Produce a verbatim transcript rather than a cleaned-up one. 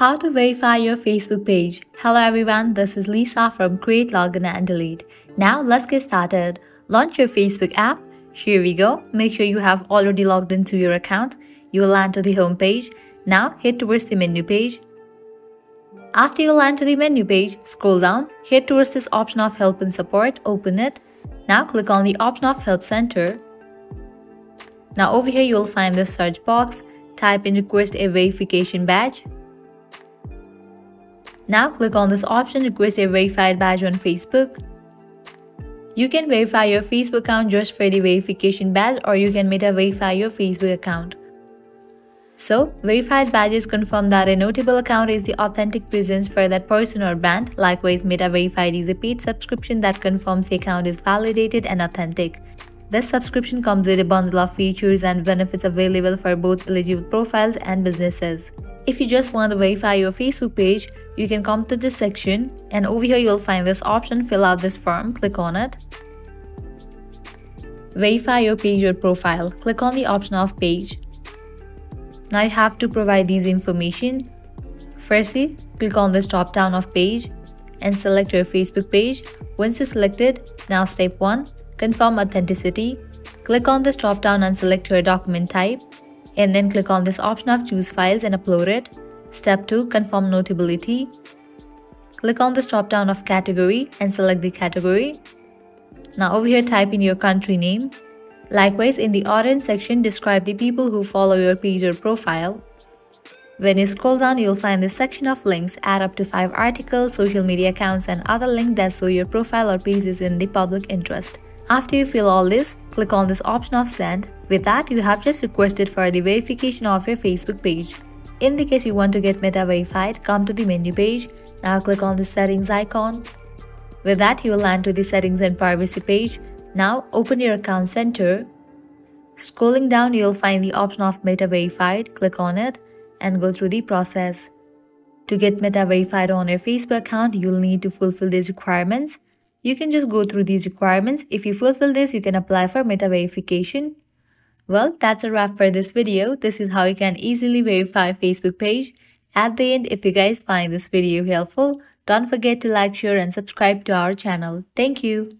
How to verify your Facebook page. Hello everyone, this is Lisa from Create Login And Delete. Now let's get started. Launch your Facebook app. Here we go. Make sure you have already logged into your account. You will land to the home page. Now head towards the menu page. After you land to the menu page, scroll down. Head towards this option of help and support. Open it. Now click on the option of help center. Now over here you will find this search box. Type in request a verification badge. Now click on this option, request a verified badge on Facebook. You can verify your Facebook account just for the verification badge, or you can Meta verify your Facebook account. So, verified badges confirm that a notable account is the authentic presence for that person or brand. Likewise, Meta verified is a paid subscription that confirms the account is validated and authentic. This subscription comes with a bundle of features and benefits available for both eligible profiles and businesses. If you just want to verify your Facebook page, you can come to this section and over here you'll find this option, fill out this form, click on it. Verify your page or profile, click on the option of page. Now you have to provide these information. Firstly, click on this drop down of page and select your Facebook page. Once you select it, now step one, confirm authenticity. Click on this drop down and select your document type. And then click on this option of choose files and upload it. Step two. Confirm notability. Click on this drop down of category and select the category. Now over here type in your country name. Likewise in the orange section describe the people who follow your page or profile. When you scroll down you'll find this section of links. Add up to five articles, social media accounts and other links that show your profile or page is in the public interest. After you fill all this, click on this option of send. With that, you have just requested for the verification of your Facebook page. In the case you want to get Meta verified, come to the menu page. Now click on the settings icon. With that, you will land to the settings and privacy page. Now open your account center. Scrolling down, you will find the option of Meta verified. Click on it and go through the process. To get Meta verified on your Facebook account, you will need to fulfill these requirements. You can just go through these requirements. If you fulfill this, you can apply for Meta verification. Well, that's a wrap for this video. This is how you can easily verify Facebook page. At the end, if you guys find this video helpful, don't forget to like, share and subscribe to our channel. Thank you.